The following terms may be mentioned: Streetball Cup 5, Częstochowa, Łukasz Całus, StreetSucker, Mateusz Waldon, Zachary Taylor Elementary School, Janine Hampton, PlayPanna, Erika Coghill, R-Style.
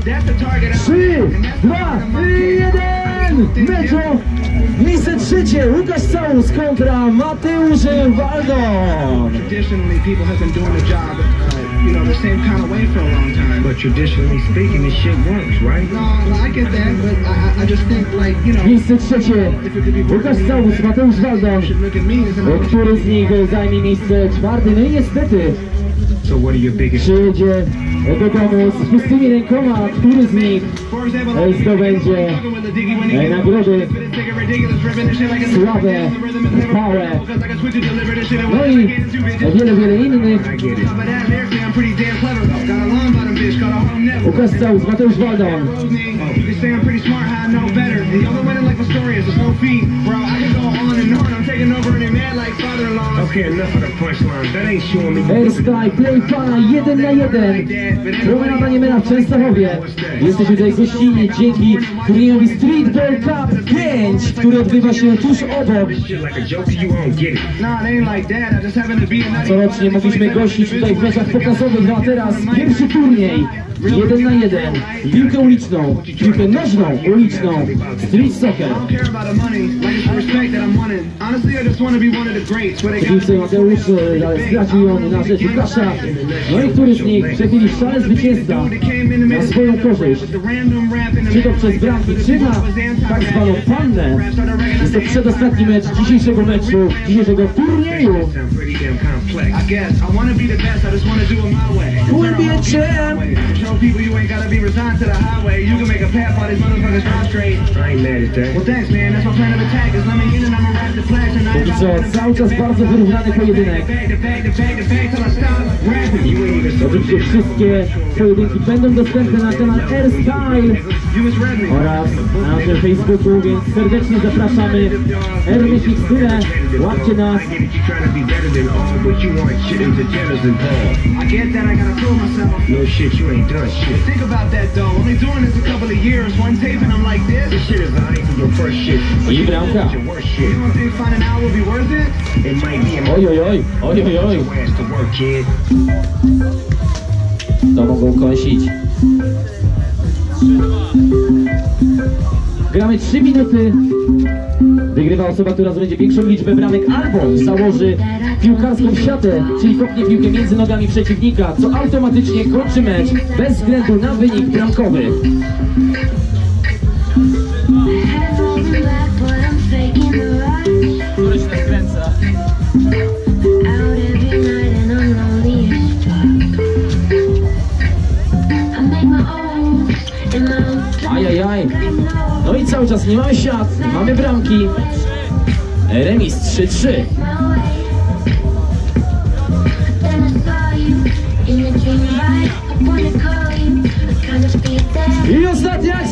3, 2, 1, meczu! Miejsce trzecie, Łukasz Całus kontra Mateusz Waldon. You know, the same kind of way for a long time. But traditionally speaking, this shit works, right? No, I get that, but I just think, like, you know... Miejsce trzecie, Łukasz Całus, Mateusz Waldon, który z nich zajmie miejsce czwarte, no i niestety przyjedzie do domu z pustymi rękoma, który z nich zdobędzie nagrody, sławę, chwałę, no i wiele, wiele innych. Łukasz Całus, Mateusz Waldon. R-Style, PlayPanna, 1 na 1. Promenada im. w Częstochowie. Jesteś tutaj gościnnie dzięki turniejowi Streetball Cup 5, który odbywa się tuż obok. Corocznie mogliśmy gościć tutaj w meczach pokazowych, a teraz pierwszy turniej 1 na 1, piłkę uliczną, piłkę nożną uliczną, StreetSucker. Oczywiście Mateusz stracił on na rzecz Łukasza, no i który z nich przechili szale zwycięzca na swoją korzyść, czy to przez bramki, czy na tak zwaną pannę. Jest to przedostatni mecz dzisiejszego turnieju. Show people you ain't gotta be resigned to the highway. You can make a path while these motherfuckers run straight. I ain't mad at that. Well, thanks, man. That's my plan of attack. Cause I'm in and I'ma wrap the flash and I'm gonna cały czas bardzo wyrównany pojedynek. Oczywiście wszystkie pojedynki będą dostępne na kanale R-Style oraz na naszym Facebooku, więc serdecznie zapraszamy. R-Style, łapcie nas. You ain't done shit. Think about that though. Only doing this a couple of years. One tape and I'm like this. This shit is lying for your first shit. You don't know your worst shit. You don't think finding out will be worth it? It might be. Oj, oj, oj, oj, oj, oj. To mogą kąsić. Gramy 3 minuty. Wygrywa osoba, która zdobędzie większą liczbę bramek albo założy piłkarską siatę, czyli kopnie piłkę między nogami przeciwnika, co automatycznie kończy mecz bez względu na wynik bramkowy. Któryś nas kręca. Ajajaj. No i cały czas nie mamy siat, mamy bramki. Remis 3-3. I ostatnia